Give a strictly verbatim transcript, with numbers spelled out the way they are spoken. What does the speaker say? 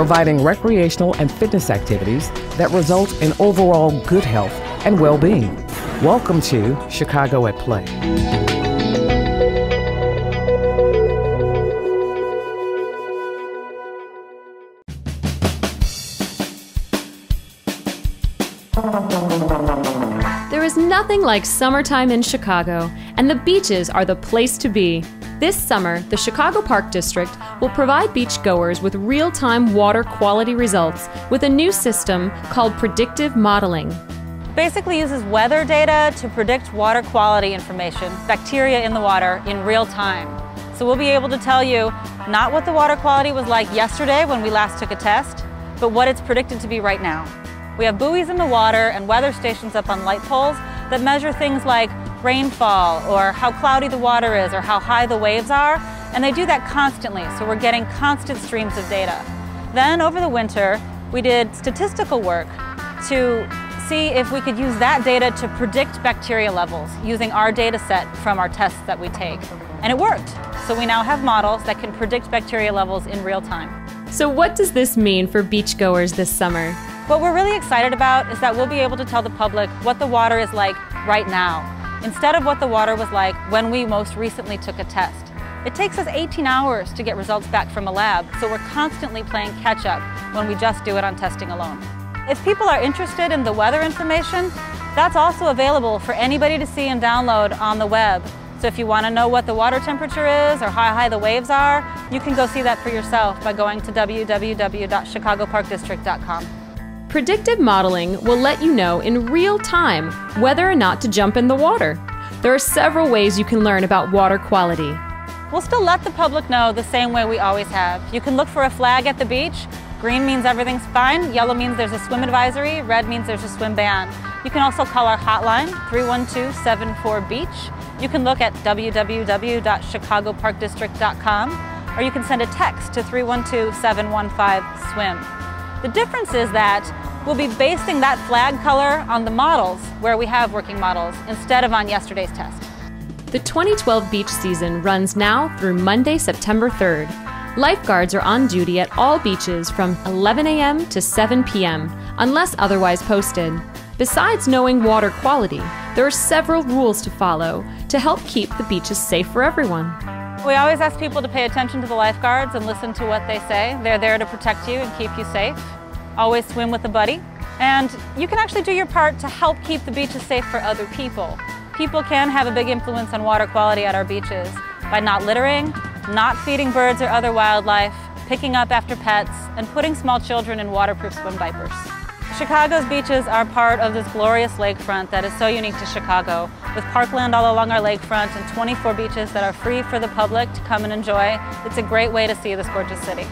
providing recreational and fitness activities that result in overall good health and well-being. Welcome to Chicago at Play. There is nothing like summertime in Chicago, and the beaches are the place to be. This summer, the Chicago Park District will provide beachgoers with real-time water quality results with a new system called predictive modeling. Basically uses weather data to predict water quality information, bacteria in the water, in real time. So we'll be able to tell you not what the water quality was like yesterday when we last took a test, but what it's predicted to be right now. We have buoys in the water and weather stations up on light poles that measure things like rainfall or how cloudy the water is or how high the waves are, and they do that constantly, so we're getting constant streams of data. Then over the winter, we did statistical work to see if we could use that data to predict bacteria levels using our data set from our tests that we take. And it worked. So we now have models that can predict bacteria levels in real time. So what does this mean for beachgoers this summer? What we're really excited about is that we'll be able to tell the public what the water is like right now, instead of what the water was like when we most recently took a test. It takes us eighteen hours to get results back from a lab, so we're constantly playing catch up when we just do it on testing alone. If people are interested in the weather information, that's also available for anybody to see and download on the web. So if you want to know what the water temperature is or how high the waves are, you can go see that for yourself by going to w w w dot chicago park district dot com. Predictive modeling will let you know in real time whether or not to jump in the water. There are several ways you can learn about water quality. We'll still let the public know the same way we always have. You can look for a flag at the beach. Green means everything's fine, yellow means there's a swim advisory, red means there's a swim ban. You can also call our hotline, three one two, seven four, beach. You can look at w w w dot chicago park district dot com, or you can send a text to three one two, seven one five, swim. The difference is that we'll be basing that flag color on the models where we have working models instead of on yesterday's test. The twenty twelve beach season runs now through Monday, September third. Lifeguards are on duty at all beaches from eleven a m to seven p m unless otherwise posted. Besides knowing water quality, there are several rules to follow to help keep the beaches safe for everyone. We always ask people to pay attention to the lifeguards and listen to what they say. They're there to protect you and keep you safe. Always swim with a buddy. And you can actually do your part to help keep the beaches safe for other people. People can have a big influence on water quality at our beaches by not littering, not feeding birds or other wildlife, picking up after pets, and putting small children in waterproof swim diapers. Chicago's beaches are part of this glorious lakefront that is so unique to Chicago, with parkland all along our lakefront and twenty-four beaches that are free for the public to come and enjoy. It's a great way to see this gorgeous city.